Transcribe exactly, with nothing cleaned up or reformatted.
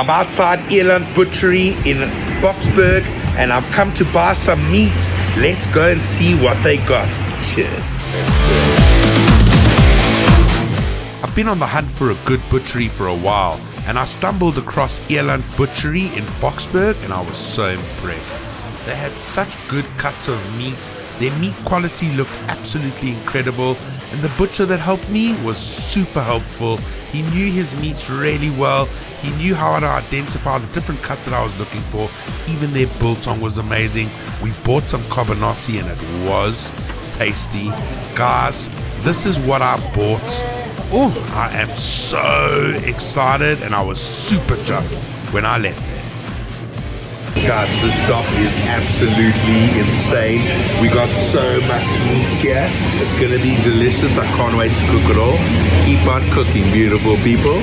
I'm outside Ireland Butchery in Boksburg, and I've come to buy some meat. Let's go and see what they got. Cheers. I've been on the hunt for a good butchery for a while, and I stumbled across Ireland Butchery in Boksburg, and I was so impressed. They had such good cuts of meat, their meat quality looked absolutely incredible, and the butcher that helped me was super helpful. He knew his meats really well, he knew how to identify the different cuts that I was looking for. Even their biltong was amazing. We bought some cabanossi and it was tasty. Guys, this is what I bought. Oh, I am so excited, and I was super chuffed when I left there. Guys, this shop is absolutely insane. We got so much meat here. It's going to be delicious. I can't wait to cook it all. Keep on cooking, beautiful people.